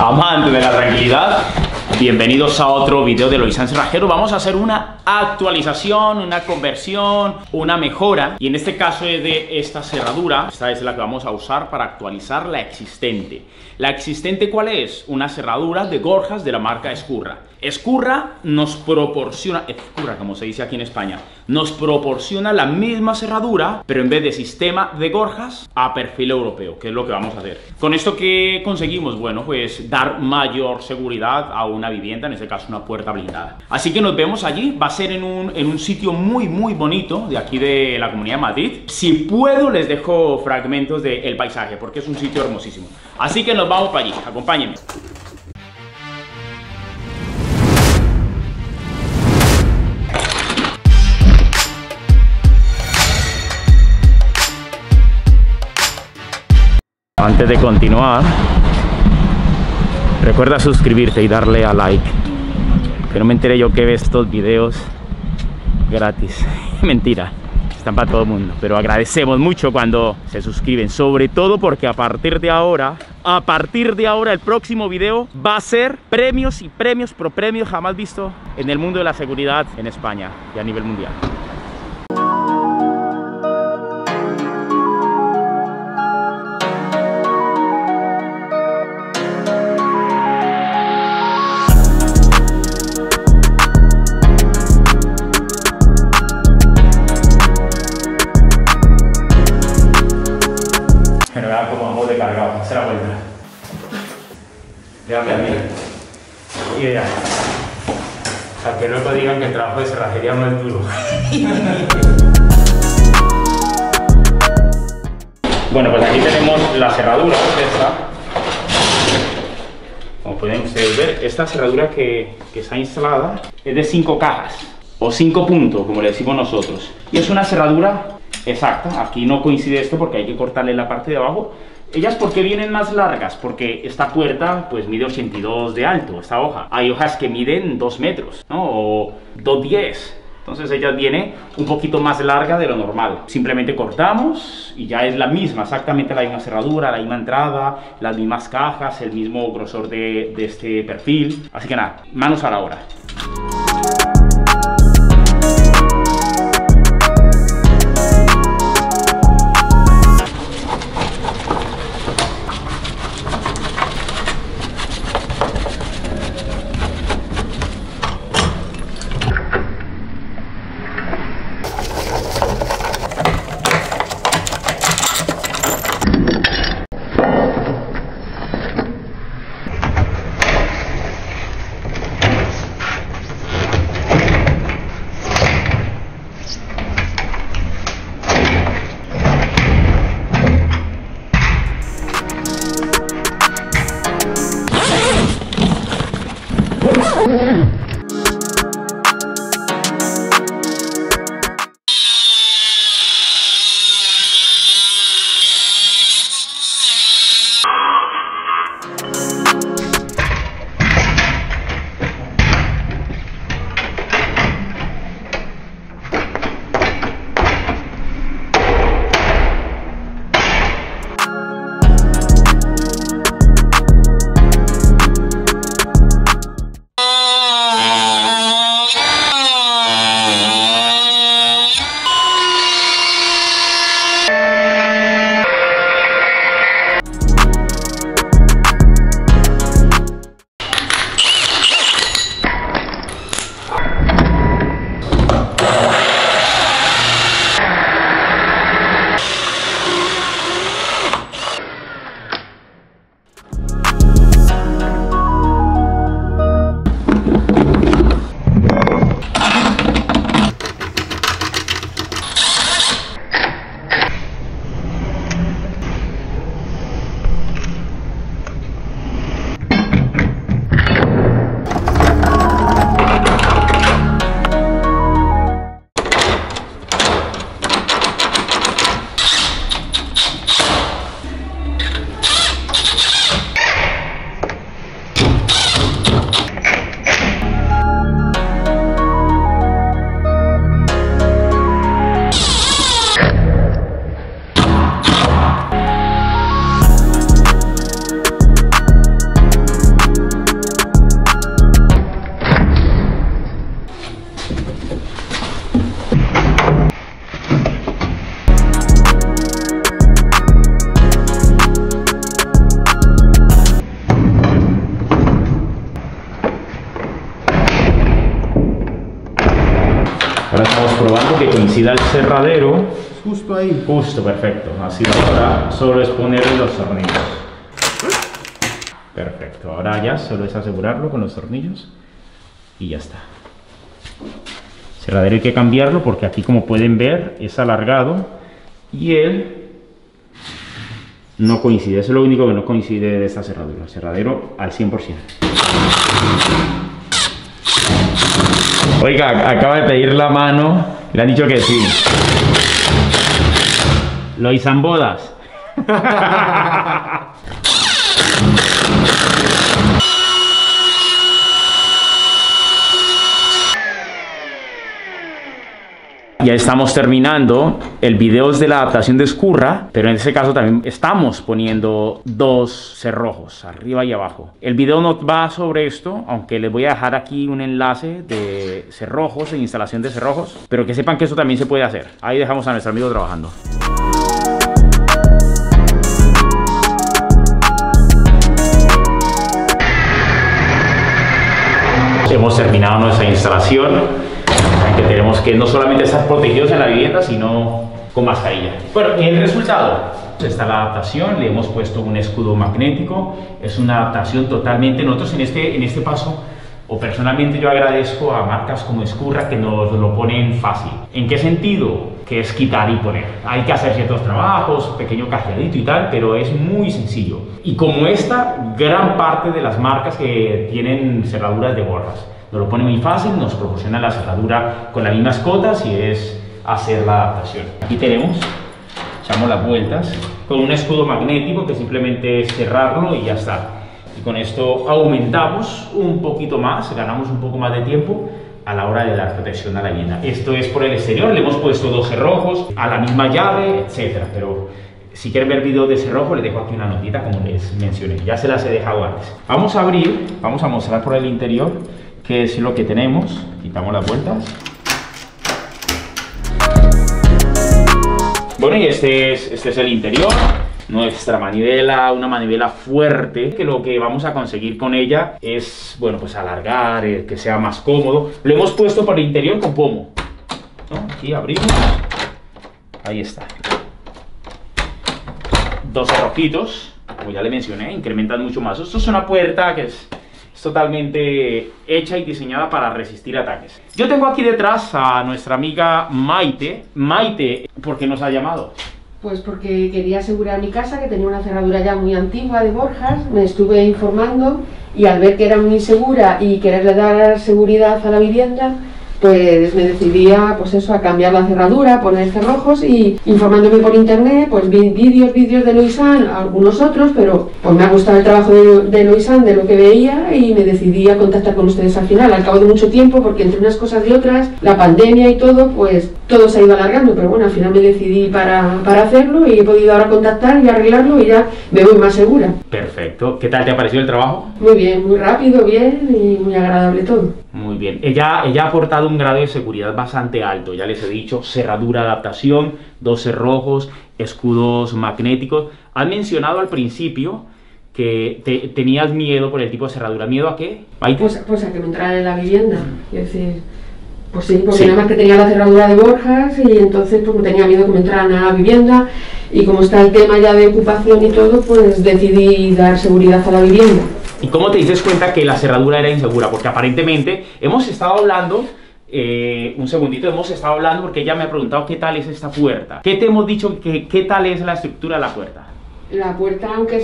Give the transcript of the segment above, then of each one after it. amante de la tranquilidad, bienvenidos a otro video de Loisan. Vamos a hacer una actualización, una conversión, una mejora, y en este caso es de esta cerradura. Esta es la que vamos a usar para actualizar la existente. ¿La existente cuál es? Una cerradura de gorjas de la marca Ezcurra. Ezcurra nos proporciona, Ezcurra como se dice aquí en España, nos proporciona la misma cerradura, pero en vez de sistema de gorjas, a perfil europeo, que es lo que vamos a hacer. ¿Con esto qué conseguimos? Bueno, pues dar mayor seguridad a una vivienda, en este caso una puerta blindada. Así que nos vemos allí, va a ser en un sitio muy bonito de aquí de la Comunidad de Madrid. Si puedo les dejo fragmentos del paisaje, porque es un sitio hermosísimo. Así que nos vamos para allí, acompáñenme. Antes de continuar, recuerda suscribirte y darle a like, que no me enteré yo que ve estos videos gratis. Mentira, están para todo el mundo, pero agradecemos mucho cuando se suscriben, sobre todo porque a partir de ahora el próximo video va a ser premios y premios pro premios jamás visto en el mundo de la seguridad en España y a nivel mundial. Idea. Para que luego digan que el trabajo de cerrajería no es duro. Bueno, pues aquí tenemos la cerradura, esta. Como pueden ustedes ver, esta cerradura que está instalada es de 5 cajas o 5 puntos, como le decimos nosotros. Y es una cerradura exacta. Aquí no coincide esto porque hay que cortarle la parte de abajo. Ellas porque vienen más largas, porque esta puerta pues mide 82 de alto, esta hoja. Hay hojas que miden 2 metros, ¿no? O 2.10. Entonces ella viene un poquito más larga de lo normal. Simplemente cortamos y ya es la misma, exactamente la misma cerradura, la misma entrada, las mismas cajas, el mismo grosor de este perfil. Así que nada, manos a la obra. algo que coincida el cerradero. Justo ahí. Justo, perfecto. Así ahora solo es ponerle los tornillos. Perfecto, ahora ya solo es asegurarlo con los tornillos y ya está. El cerradero hay que cambiarlo porque aquí, como pueden ver, es alargado y él no coincide. Eso es lo único que no coincide de esta cerradura. Cerradero al 100%. Oiga, acaba de pedir la mano, le han dicho que sí. Loisan bodas. Ya estamos terminando el video de la adaptación de Ezcurra, pero en este caso también estamos poniendo dos cerrojos, arriba y abajo. El video no va sobre esto, aunque les voy a dejar aquí un enlace de cerrojos, de instalación de cerrojos, pero que sepan que eso también se puede hacer. Ahí dejamos a nuestro amigo trabajando. Hemos terminado nuestra instalación. Que tenemos que no solamente estar protegidos en la vivienda, sino con mascarilla. Bueno, el resultado, está la adaptación, le hemos puesto un escudo magnético, es una adaptación totalmente, nosotros en este paso, o personalmente yo agradezco a marcas como Ezcurra que nos lo ponen fácil. ¿En qué sentido? Que es quitar y poner. Hay que hacer ciertos trabajos, pequeño cajeadito y tal, pero es muy sencillo. Y como esta, gran parte de las marcas que tienen cerraduras de borras, nos lo pone muy fácil, nos proporciona la cerradura con las mismas cotas y es hacer la adaptación. Aquí tenemos, echamos las vueltas con un escudo magnético que simplemente es cerrarlo y ya está. Y con esto aumentamos un poquito más, ganamos un poco más de tiempo a la hora de dar protección a la vivienda. Esto es por el exterior, le hemos puesto dos cerrojos a la misma llave, etcétera. Pero si quieren ver video de cerrojo, les dejo aquí una notita como les mencioné, ya se las he dejado antes. Vamos a abrir, vamos a mostrar por el interior que es lo que tenemos. Quitamos las vueltas. Bueno, y este es el interior. Nuestra manivela, una manivela fuerte, que lo que vamos a conseguir con ella es, bueno, pues alargar, que sea más cómodo. Lo hemos puesto por el interior con pomo, ¿no? Aquí abrimos. Ahí está. Dos cerrojitos, como ya le mencioné, incrementan mucho más. Esto es una puerta que es totalmente hecha y diseñada para resistir ataques. Yo tengo aquí detrás a nuestra amiga Maite. Maite, ¿por qué nos ha llamado? Pues porque quería asegurar mi casa, que tenía una cerradura ya muy antigua de borjas. Me estuve informando y al ver que era muy insegura y quererle dar seguridad a la vivienda, pues me decidía, pues eso, a cambiar la cerradura, poner cerrojos, y informándome por internet, pues vi vídeos de Loisan, algunos otros, pero pues me ha gustado el trabajo de Loisan, de lo que veía, y me decidí a contactar con ustedes al final, al cabo de mucho tiempo, porque entre unas cosas y otras, la pandemia y todo, pues todo se ha ido alargando, pero bueno, al final me decidí para hacerlo y he podido ahora contactar y arreglarlo y ya me voy más segura. Perfecto. ¿Qué tal te ha parecido el trabajo? Muy bien, muy rápido, bien y muy agradable todo. Muy bien. Ella ha aportado un grado de seguridad bastante alto, ya les he dicho, cerradura, adaptación, dos cerrojos, escudos magnéticos. Has mencionado al principio que tenías miedo por el tipo de cerradura. ¿Miedo a qué, Maite? Pues a que me entrara en la vivienda, es decir, pues sí, porque sí. Nada más que tenía la cerradura de borjas y entonces pues tenía miedo que me entraran a la vivienda, y como está el tema ya de ocupación y todo, pues decidí dar seguridad a la vivienda. ¿Y cómo te dices cuenta que la cerradura era insegura? Porque aparentemente hemos estado hablando, un segundito, hemos estado hablando porque ella me ha preguntado qué tal es esta puerta. ¿Qué te hemos dicho? ¿Qué tal es la estructura de la puerta? La puerta, aunque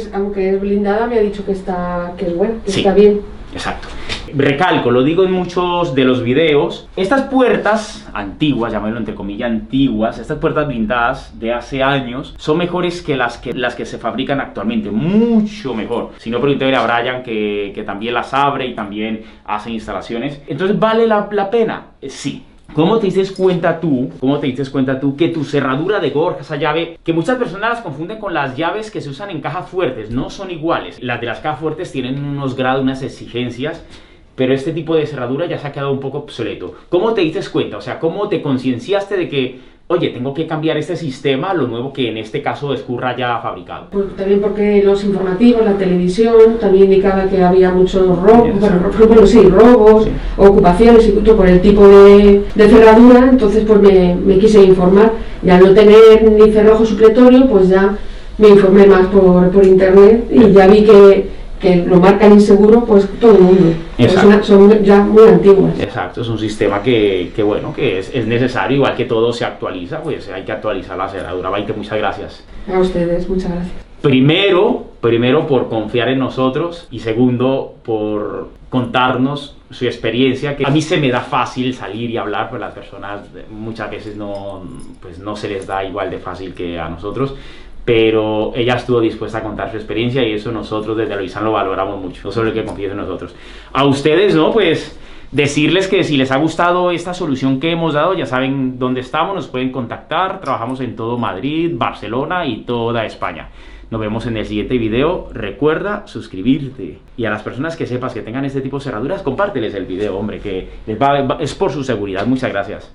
es blindada, me ha dicho que es buena, que sí, está bien. Exacto. Recalco, lo digo en muchos de los videos, estas puertas antiguas, llamémoslo entre comillas antiguas, estas puertas blindadas de hace años son mejores que las que se fabrican actualmente, mucho mejor. Si no, pregúntale a Brian que también las abre y también hace instalaciones. Entonces, ¿vale la pena? Sí. ¿Cómo te dices cuenta tú que tu cerradura de borja, esa llave, que muchas personas las confunden con las llaves que se usan en cajas fuertes, no son iguales? Las de las cajas fuertes tienen unos grados, unas exigencias, pero este tipo de cerradura ya se ha quedado un poco obsoleto. ¿Cómo te dices cuenta? O sea, ¿cómo te concienciaste de que oye, tengo que cambiar este sistema, lo nuevo que en este caso Ezcurra ya ha fabricado. Pues también porque los informativos, la televisión, también indicaba que había muchos robos, sí, ocupaciones, y justo por el tipo de cerradura, entonces pues me quise informar. Y al no tener ni cerrojo supletorio, pues ya me informé más por internet y ya vi que lo marcan inseguro pues todo el mundo. Son ya muy antiguas. Exacto, es un sistema que bueno, que es necesario, igual que todo se actualiza, pues hay que actualizar la cerradura. Maite, muchas gracias. A ustedes, muchas gracias. Primero por confiar en nosotros y segundo por contarnos su experiencia, que a mí se me da fácil salir y hablar, pero las personas muchas veces no, pues no se les da igual de fácil que a nosotros. Pero ella estuvo dispuesta a contar su experiencia y eso nosotros desde Loisan lo valoramos mucho, no solo el que confíe en nosotros. A ustedes, ¿no? Pues decirles que si les ha gustado esta solución que hemos dado, ya saben dónde estamos, nos pueden contactar, trabajamos en todo Madrid, Barcelona y toda España. Nos vemos en el siguiente video, recuerda suscribirte. Y a las personas que sepas que tengan este tipo de cerraduras, compárteles el video, hombre, que les va, es por su seguridad. Muchas gracias.